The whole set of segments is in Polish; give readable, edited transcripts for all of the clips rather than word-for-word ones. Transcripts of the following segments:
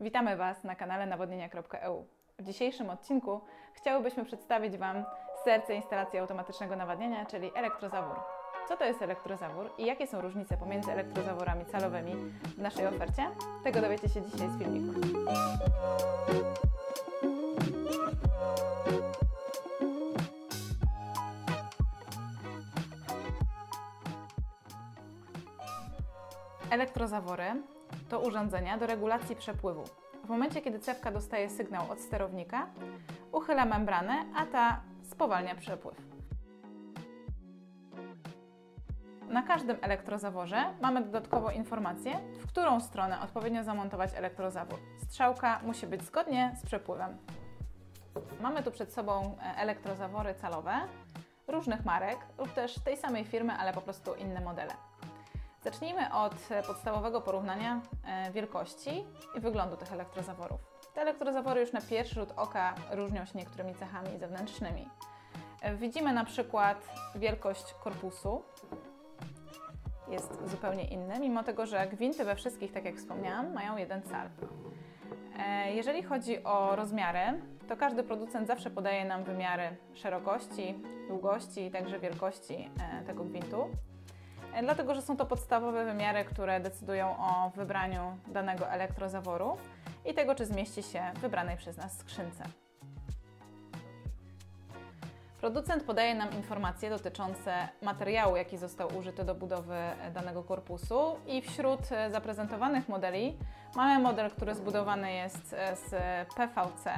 Witamy Was na kanale nawodnienia.eu. W dzisiejszym odcinku chciałybyśmy przedstawić Wam serce instalacji automatycznego nawadniania, czyli elektrozawór. Co to jest elektrozawór i jakie są różnice pomiędzy elektrozaworami calowymi w naszej ofercie? Tego dowiecie się dzisiaj z filmiku. Elektrozawory to urządzenia do regulacji przepływu. W momencie, kiedy cewka dostaje sygnał od sterownika, uchyla membranę, a ta spowalnia przepływ. Na każdym elektrozaworze mamy dodatkowo informację, w którą stronę odpowiednio zamontować elektrozawór. Strzałka musi być zgodnie z przepływem. Mamy tu przed sobą elektrozawory calowe różnych marek lub też tej samej firmy, ale po prostu inne modele. Zacznijmy od podstawowego porównania wielkości i wyglądu tych elektrozaworów. Te elektrozawory już na pierwszy rzut oka różnią się niektórymi cechami zewnętrznymi. Widzimy na przykład wielkość korpusu. Jest zupełnie inny, mimo tego, że gwinty we wszystkich, tak jak wspomniałam, mają jeden cal. Jeżeli chodzi o rozmiary, to każdy producent zawsze podaje nam wymiary szerokości, długości i także wielkości tego gwintu. Dlatego, że są to podstawowe wymiary, które decydują o wybraniu danego elektrozaworu i tego, czy zmieści się w wybranej przez nas skrzynce. Producent podaje nam informacje dotyczące materiału, jaki został użyty do budowy danego korpusu i wśród zaprezentowanych modeli mamy model, który zbudowany jest z PVC,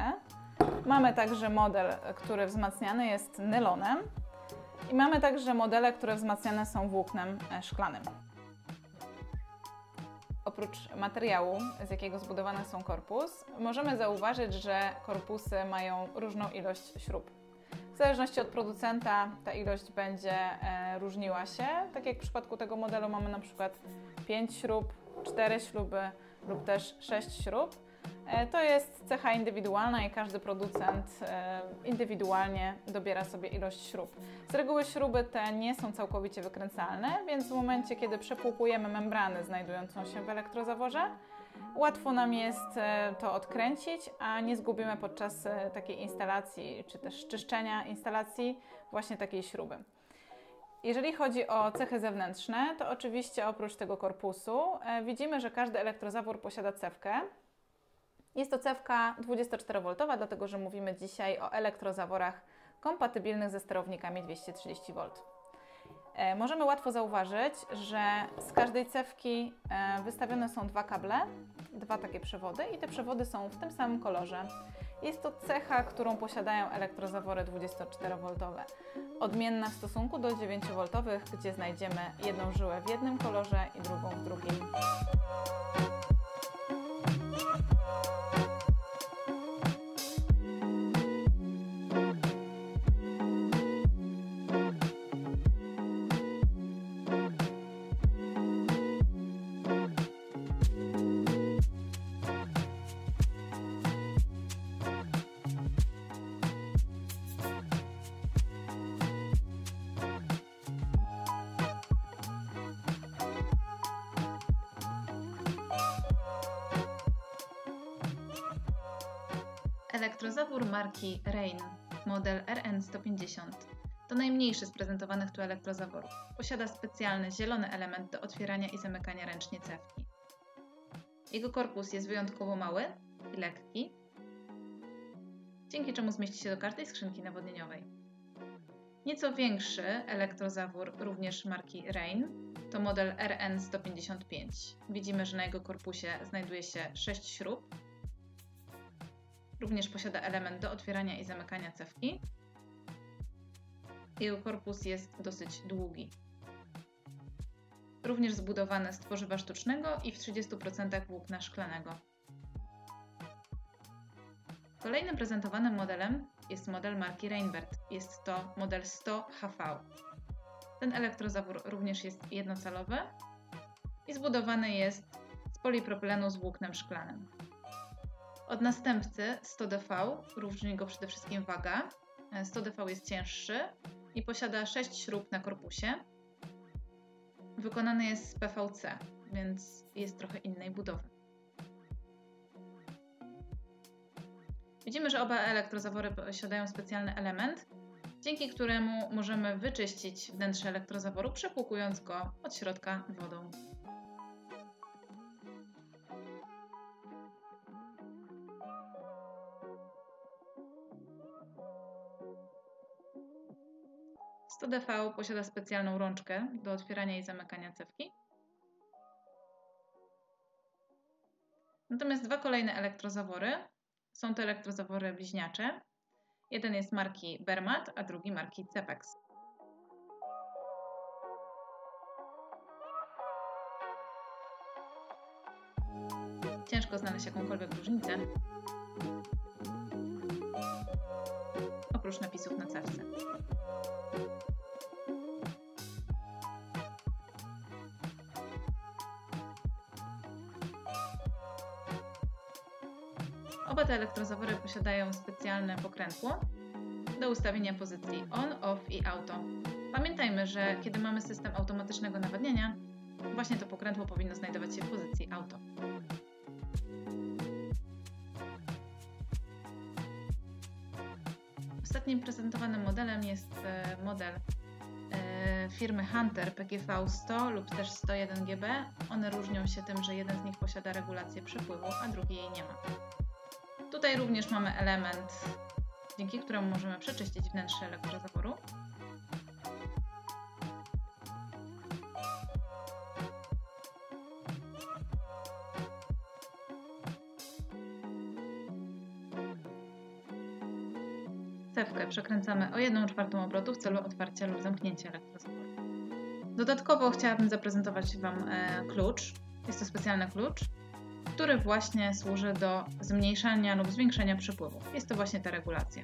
mamy także model, który wzmacniany jest nylonem, i mamy także modele, które wzmacniane są włóknem szklanym. Oprócz materiału, z jakiego zbudowany są korpus, możemy zauważyć, że korpusy mają różną ilość śrub. W zależności od producenta ta ilość będzie różniła się. Tak jak w przypadku tego modelu mamy na przykład 5 śrub, 4 śruby lub też 6 śrub. To jest cecha indywidualna i każdy producent indywidualnie dobiera sobie ilość śrub. Z reguły śruby te nie są całkowicie wykręcalne, więc w momencie, kiedy przepłukujemy membranę znajdującą się w elektrozaworze, łatwo nam jest to odkręcić, a nie zgubimy podczas takiej instalacji czy też czyszczenia instalacji właśnie takiej śruby. Jeżeli chodzi o cechy zewnętrzne, to oczywiście oprócz tego korpusu widzimy, że każdy elektrozawór posiada cewkę. Jest to cewka 24V, dlatego że mówimy dzisiaj o elektrozaworach kompatybilnych ze sterownikami 230V. Możemy łatwo zauważyć, że z każdej cewki wystawione są dwa kable, dwa takie przewody i te przewody są w tym samym kolorze. Jest to cecha, którą posiadają elektrozawory 24V, odmienna w stosunku do 9V, gdzie znajdziemy jedną żyłę w jednym kolorze i drugą w drugim. Elektrozawór marki RAIN, model RN150, to najmniejszy z prezentowanych tu elektrozaworów. Posiada specjalny zielony element do otwierania i zamykania ręcznie cewki. Jego korpus jest wyjątkowo mały i lekki, dzięki czemu zmieści się do każdej skrzynki nawodnieniowej. Nieco większy elektrozawór, również marki RAIN, to model RN155. Widzimy, że na jego korpusie znajduje się 6 śrub. Również posiada element do otwierania i zamykania cewki. Jego korpus jest dosyć długi. Również zbudowany z tworzywa sztucznego i w 30% włókna szklanego. Kolejnym prezentowanym modelem jest model marki Rain Bird. Jest to model 100HV. Ten elektrozawór również jest jednocalowy i zbudowany jest z polipropylenu z włóknem szklanym. Od następcy 100DV różni go przede wszystkim waga. 100DV jest cięższy i posiada 6 śrub na korpusie. Wykonany jest z PVC, więc jest trochę innej budowy. Widzimy, że oba elektrozawory posiadają specjalny element, dzięki któremu możemy wyczyścić wnętrze elektrozaworu, przepłukując go od środka wodą. DV posiada specjalną rączkę do otwierania i zamykania cewki. Natomiast dwa kolejne elektrozawory są to elektrozawory bliźniacze. Jeden jest marki Bermad, a drugi marki CEPEX. Ciężko znaleźć jakąkolwiek różnicę, oprócz napisów na cewce. Oba te elektrozawory posiadają specjalne pokrętło do ustawienia pozycji on, off i auto. Pamiętajmy, że kiedy mamy system automatycznego nawadniania, właśnie to pokrętło powinno znajdować się w pozycji auto. Ostatnim prezentowanym modelem jest model firmy Hunter PGV-100 lub też 101GB. One różnią się tym, że jeden z nich posiada regulację przepływu, a drugi jej nie ma. Tutaj również mamy element, dzięki któremu możemy przeczyścić wnętrze elektrozaworu. Cewkę przekręcamy o 1/4 obrotu w celu otwarcia lub zamknięcia elektrozaworu. Dodatkowo chciałabym zaprezentować Wam klucz. Jest to specjalny klucz, który właśnie służy do zmniejszania lub zwiększenia przepływu. Jest to właśnie ta regulacja.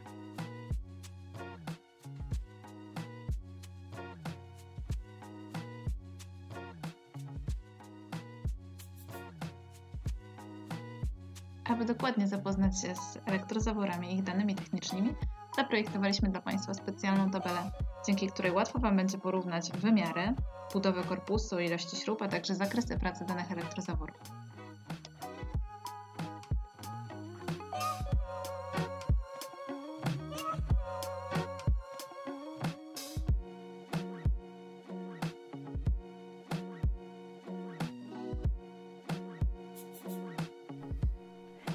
Aby dokładnie zapoznać się z elektrozaworami i ich danymi technicznymi, zaprojektowaliśmy dla Państwa specjalną tabelę, dzięki której łatwo Wam będzie porównać wymiary, budowę korpusu, ilości śrub, a także zakresy pracy danych elektrozaworów.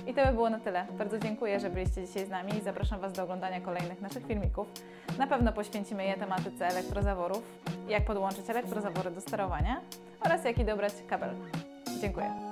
I to by było na tyle. Bardzo dziękuję, że byliście dzisiaj z nami i zapraszam Was do oglądania kolejnych naszych filmików. Na pewno poświęcimy je tematyce elektrozaworów, jak podłączyć elektrozawory do sterowania oraz jaki dobrać kabel. Dziękuję.